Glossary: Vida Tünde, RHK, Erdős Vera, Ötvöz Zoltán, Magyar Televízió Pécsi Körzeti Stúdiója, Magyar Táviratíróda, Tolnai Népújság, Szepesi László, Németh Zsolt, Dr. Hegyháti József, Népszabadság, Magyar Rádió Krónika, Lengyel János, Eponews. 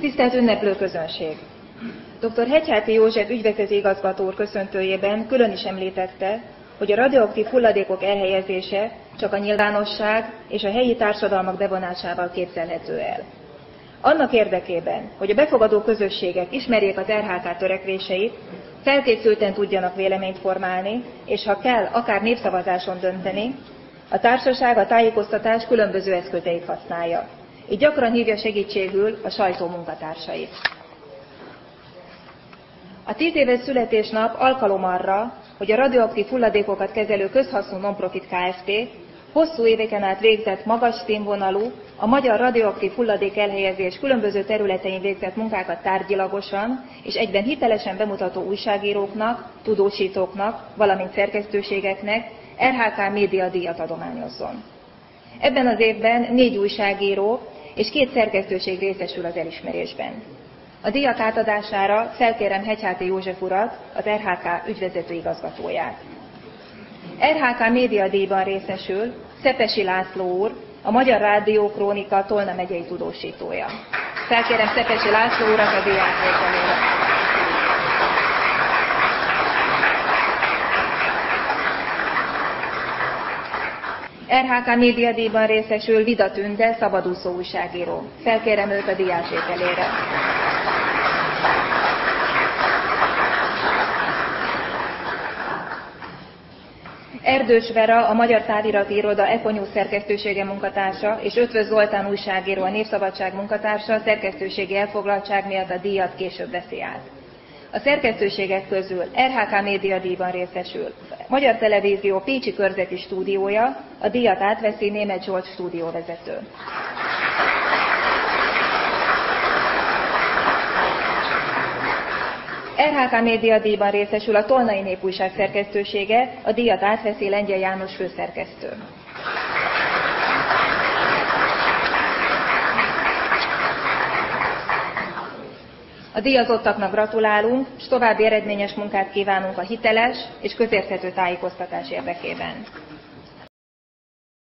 Tisztelt ünneplő közönség! Dr. Hegyháti József ügyvezető igazgató úr köszöntőjében külön is említette, hogy a radioaktív hulladékok elhelyezése csak a nyilvánosság és a helyi társadalmak bevonásával képzelhető el. Annak érdekében, hogy a befogadó közösségek ismerjék az RHK törekvéseit, felkészülten tudjanak véleményt formálni, és ha kell, akár népszavazáson dönteni, a társaság a tájékoztatás különböző eszközeit használja. Így gyakran hívja segítségül a sajtó munkatársait. A 10 éves születésnap alkalom arra, hogy a radioaktív hulladékokat kezelő közhasznú nonprofit Kft. Hosszú éveken át végzett magas színvonalú, a magyar radioaktív hulladék elhelyezés különböző területein végzett munkákat tárgyilagosan és egyben hitelesen bemutató újságíróknak, tudósítóknak, valamint szerkesztőségeknek RHK média díjat adományozzon. Ebben az évben 4 újságíró és 2 szerkesztőség részesül az elismerésben. A díjak átadására felkérem Hegyháti József urat, az RHK ügyvezető igazgatóját. RHK média díjban részesül Szepesi László úr, a Magyar Rádió Krónika Tolna megyei tudósítója. Felkérem Szepesi László urat a díj átvételére. RHK média díjban részesül Vida Tünde, szabadúszó újságíró. Felkérem őt a díjátvételére. Erdős Vera, a Magyar Táviratíróda Eponews szerkesztősége munkatársa, és Ötvöz Zoltán újságíró, a Népszabadság munkatársa, a szerkesztőségi elfoglaltság miatt a díjat később veszi át. A szerkesztőségek közül RHK média díjban részesül Magyar Televízió Pécsi Körzeti Stúdiója, a díjat átveszi Németh Zsolt stúdióvezető. RHK média díjban részesül a Tolnai Népújság szerkesztősége, a díjat átveszi Lengyel János főszerkesztő. A díjazottaknak gratulálunk, és további eredményes munkát kívánunk a hiteles és közérthető tájékoztatás érdekében.